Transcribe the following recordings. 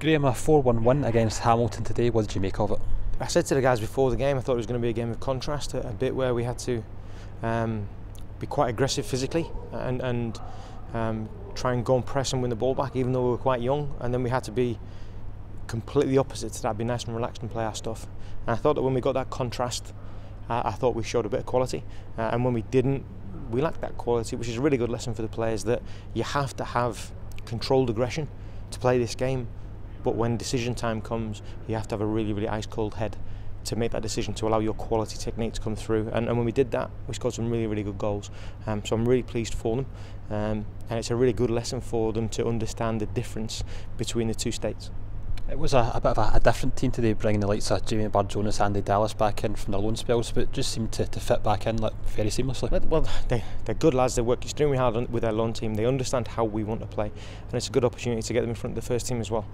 Graham, a 4-1 win against Hamilton today, what did you make of it? I said to the guys before the game I thought it was going to be a game of contrast, a bit where we had to be quite aggressive physically and try and go and press and win the ball back even though we were quite young, and then we had to be completely opposite to that, be nice and relaxed and play our stuff. And I thought that when we got that contrast, I thought we showed a bit of quality, and when we didn't, we lacked that quality, which is a really good lesson for the players, that you have to have controlled aggression to play this game, but when decision time comes you have to have a really, really ice cold head to make that decision, to allow your quality technique to come through, and when we did that we scored some really, really good goals, so I'm really pleased for them, and it's a really good lesson for them to understand the difference between the two states. It was a bit of a different team today, bringing the likes of Jamie Bar Jonas, Andy Dallas back in from their loan spells, but just seemed to fit back in like very seamlessly. Well, they're good lads, they work extremely hard with their loan team, they understand how we want to play, and it's a good opportunity to get them in front of the first team as well.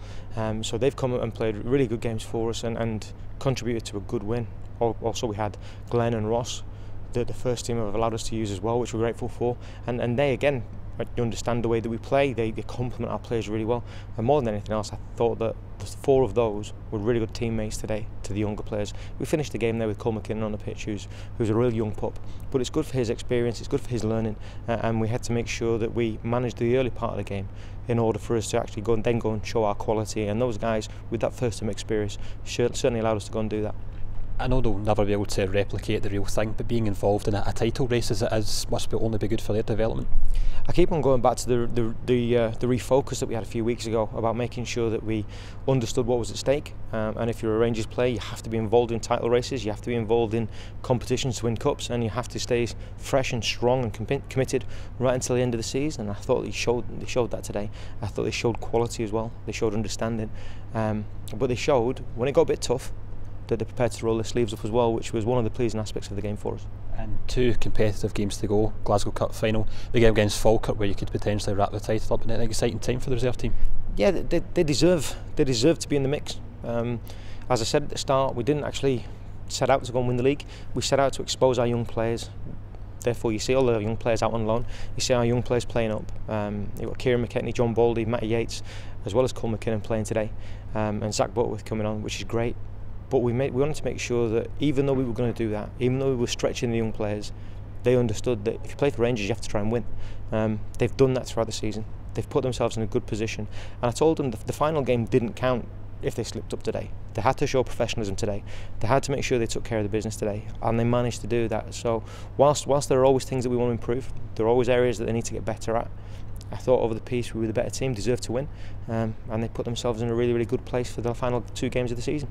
So they've come and played really good games for us and contributed to a good win. Also we had Glenn and Ross, the first team have allowed us to use as well, which we're grateful for, and they again understand the way that we play, they complement our players really well, and more than anything else I thought that the four of those were really good teammates today to the younger players. We finished the game there with Cole McKinnon on the pitch, who's a real young pup, but it's good for his experience, it's good for his learning, and we had to make sure that we managed the early part of the game in order for us to actually go and show our quality, and those guys with that first time experience certainly allowed us to go and do that. I know they'll never be able to replicate the real thing, but being involved in a title race as it is must be only be good for their development. I keep on going back to the refocus that we had a few weeks ago about making sure that we understood what was at stake, and if you're a Rangers player you have to be involved in title races, you have to be involved in competitions to win cups, and you have to stay fresh and strong and committed right until the end of the season. I thought they showed that today. I thought they showed quality as well, they showed understanding, but they showed when it got a bit tough that they're prepared to roll their sleeves up as well, which was one of the pleasing aspects of the game for us. And two competitive games to go, Glasgow Cup final, the game against Falkirk where you could potentially wrap the title up, and an exciting time for the reserve team. Yeah, they deserve to be in the mix. As I said at the start, we didn't actually set out to go and win the league, we set out to expose our young players. Therefore you see all the young players out on loan, you see our young players playing up. You've got Kieran McKechnie, John Baldy, Matty Yates, as well as Cole McKinnon playing today, and Zach Butterworth coming on, which is great. But we wanted to make sure that even though we were going to do that, even though we were stretching the young players, they understood that if you play for Rangers you have to try and win. They've done that throughout the season, they've put themselves in a good position, and I told them the final game didn't count if they slipped up today. They had to show professionalism today, they had to make sure they took care of the business today, and they managed to do that. So whilst there are always things that we want to improve, there are always areas that they need to get better at. I thought over the piece we were the better team, deserved to win, and they put themselves in a really, really good place for the final two games of the season.